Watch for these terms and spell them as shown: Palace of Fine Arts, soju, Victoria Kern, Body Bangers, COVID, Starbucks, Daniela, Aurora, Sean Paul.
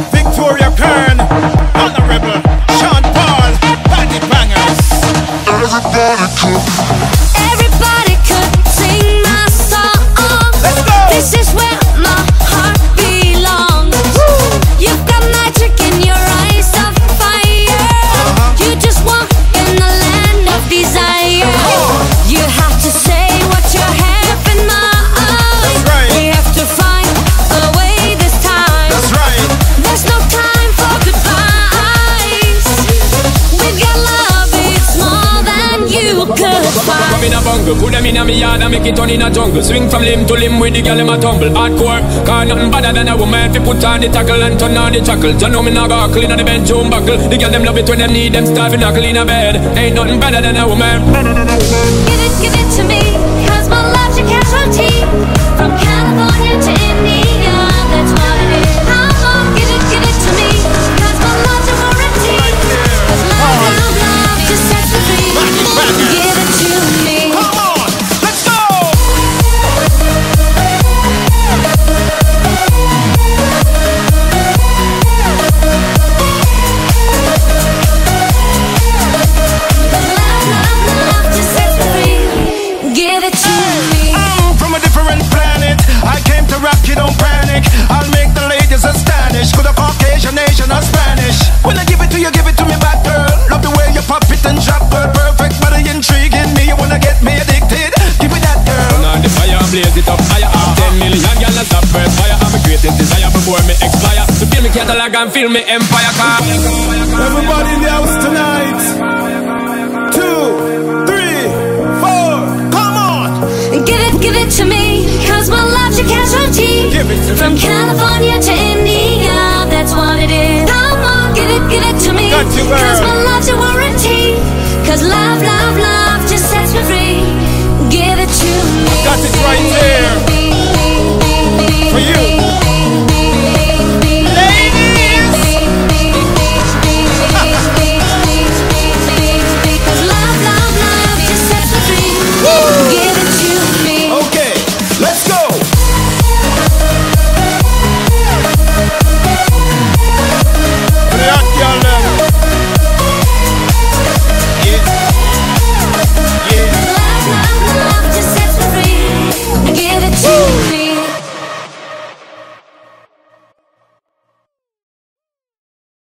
Victoria Kern, Honorable Sean Paul, Paddy Bangers. Everybody could, sing my song. Let's go. This is where my heart belongs. Woo. You've got magic in your eyes of fire. You just walk in the land of desire. You have to say what you have in mind. Right. We have to find a way this time. That's right. There's no time for goodbyes. With your love, it's more than you could find. Put 'em in a bungle, put 'em in a me yard, and make it turn in a jungle. Swing from limb to limb with the girl in my tumble. Hardcore, cause nothing better than a woman. If you put on the tackle and turn on the chuckle. Don't know me not go clean on the bedroom buckle. The girl them love it when them need them starving, not clean a bed. Ain't nothing better than a woman. Give it to me, cause my love's your casualty. From California to India, that's what it is. I won't give it to me, cause my love's your warranty. Cause my love just sets me free. Give it to me. Come on, let's go! My love just sets me free. Give it to me. From a different planet, I came to rock you, don't panic. I'll make the ladies astonished. Could a Caucasian, Asian or Spanish. When I give it to you, give it to me, bad girl. Love the way you pop it and drop it. Perfect, but intriguing me. You wanna get me addicted? Give me that, girl. Now the fire, blaze it up higher. 10 million gals a stop first fire. I'm a greatest desire before me expire. So fill me catalog and fill me empire car. Everybody in the house tonight. 2, 3, 4. Come on. Give it to me, cause my love's your casualty. Give it to me. From California to India, that's what it is. Come on, give it to me. Got you, girl. Cause my love's your warranty. Cause love, love, love.